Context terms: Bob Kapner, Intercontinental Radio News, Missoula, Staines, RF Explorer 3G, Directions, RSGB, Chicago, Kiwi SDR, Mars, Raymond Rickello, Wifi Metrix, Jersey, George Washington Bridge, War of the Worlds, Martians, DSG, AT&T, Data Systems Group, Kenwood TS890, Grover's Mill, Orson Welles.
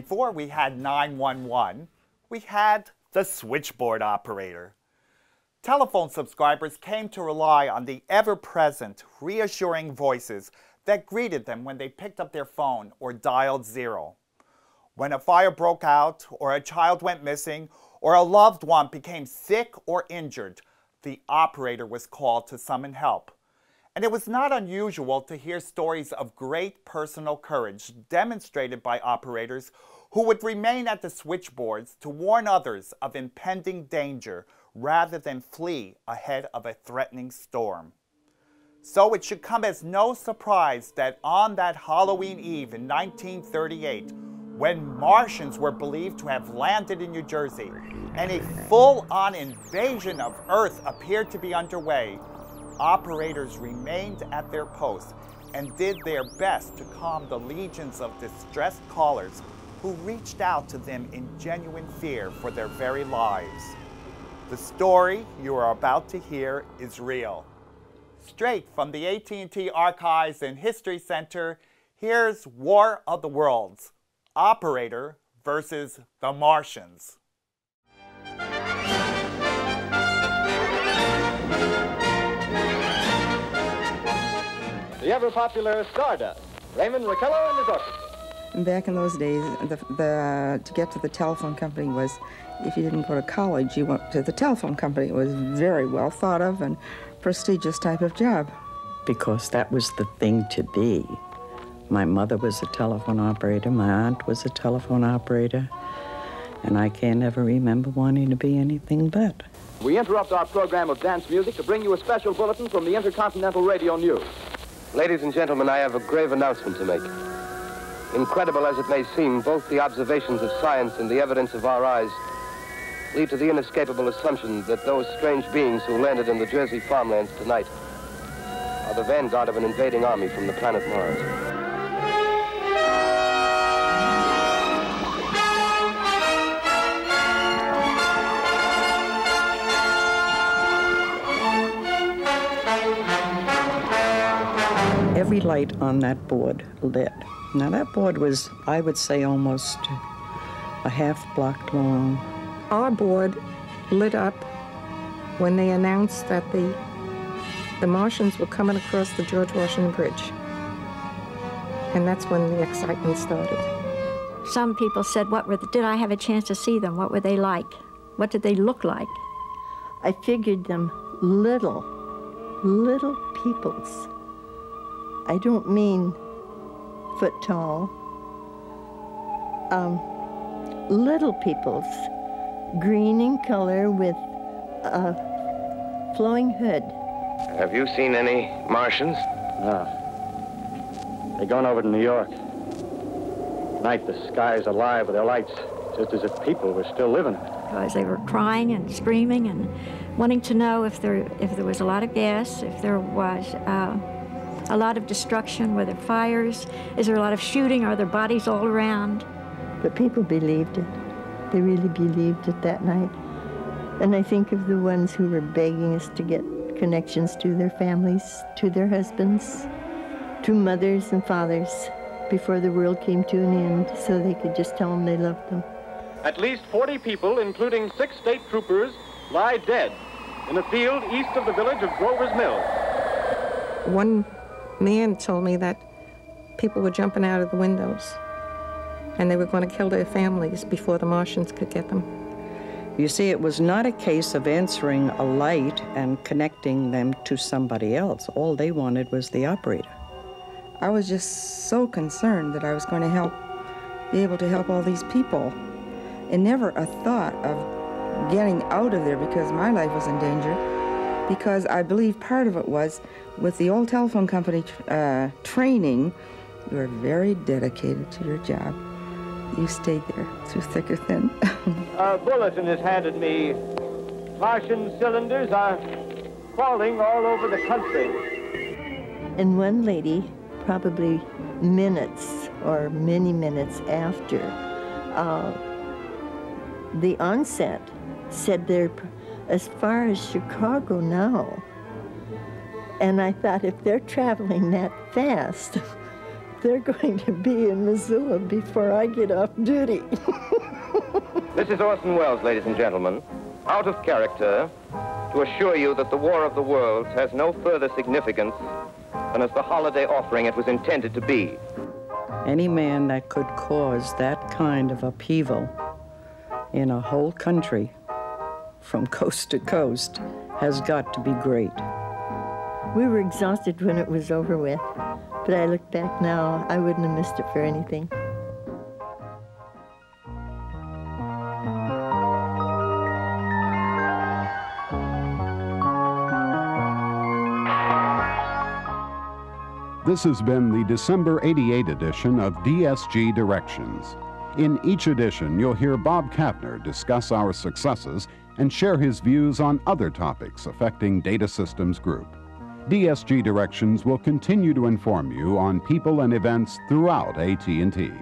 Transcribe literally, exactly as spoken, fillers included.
Before we had nine one one, we had the switchboard operator. Telephone subscribers came to rely on the ever-present, reassuring voices that greeted them when they picked up their phone or dialed zero. When a fire broke out, or a child went missing, or a loved one became sick or injured, the operator was called to summon help. And it was not unusual to hear stories of great personal courage demonstrated by operators who would remain at the switchboards to warn others of impending danger rather than flee ahead of a threatening storm. So it should come as no surprise that on that Halloween Eve in nineteen thirty-eight, when Martians were believed to have landed in New Jersey and a full-on invasion of Earth appeared to be underway, operators remained at their posts and did their best to calm the legions of distressed callers who reached out to them in genuine fear for their very lives. The story you are about to hear is real. Straight from the A T and T Archives and History Center, here's War of the Worlds, Operator versus the Martians. The ever-popular Stardust, Raymond Rickello and his orchestra. Back in those days, the, the, to get to the telephone company was, if you didn't go to college, you went to the telephone company. It was very well thought of and prestigious type of job. Because that was the thing to be. My mother was a telephone operator, my aunt was a telephone operator, and I can't ever remember wanting to be anything but. We interrupt our program of dance music to bring you a special bulletin from the Intercontinental Radio News. Ladies and gentlemen, I have a grave announcement to make. Incredible as it may seem, both the observations of science and the evidence of our eyes lead to the inescapable assumption that those strange beings who landed in the Jersey farmlands tonight are the vanguard of an invading army from the planet Mars. Every light on that board lit. Now that board was, I would say, almost a half block long. Our board lit up when they announced that the, the Martians were coming across the George Washington Bridge. And that's when the excitement started. Some people said, "What were the, did I have a chance to see them? What were they like? What did they look like?" I figured them little, little peoples. I don't mean foot tall. Um, little peoples, green in color with a flowing hood. Have you seen any Martians? No. They're going over to New York. At night the sky's alive with their lights, just as if people were still living. Because they were crying and screaming and wanting to know if there if there was a lot of gas, if there was. Uh, A lot of destruction. Were there fires? Is there a lot of shooting? Are there bodies all around? But people believed it. They really believed it that night. And I think of the ones who were begging us to get connections to their families, to their husbands, to mothers and fathers before the world came to an end, so they could just tell them they loved them. At least forty people, including six state troopers, lie dead in a field east of the village of Grover's Mill. One man told me that people were jumping out of the windows and they were going to kill their families before the Martians could get them. You see, it was not a case of answering a light and connecting them to somebody else. All they wanted was the operator. I was just so concerned that I was going to help, be able to help all these people, and never a thought of getting out of there because my life was in danger. Because I believe part of it was, with the old telephone company uh, training, you were very dedicated to your job. You stayed there through thick or thin. A bulletin is handed me. Martian cylinders are falling all over the country. And one lady, probably minutes or many minutes after uh, the onset, said they're as far as Chicago now. And I thought, if they're traveling that fast, They're going to be in Missoula before I get off duty. This is Orson Welles, ladies and gentlemen, out of character, to assure you that the War of the Worlds has no further significance than as the holiday offering it was intended to be. Any man that could cause that kind of upheaval in a whole country from coast to coast has got to be great. We were exhausted when it was over with, but I look back now, I wouldn't have missed it for anything. This has been the December eighty-eight edition of D S G Directions. In each edition, you'll hear Bob Kapner discuss our successes and share his views on other topics affecting Data Systems Group. D S G Directions will continue to inform you on people and events throughout A T and T.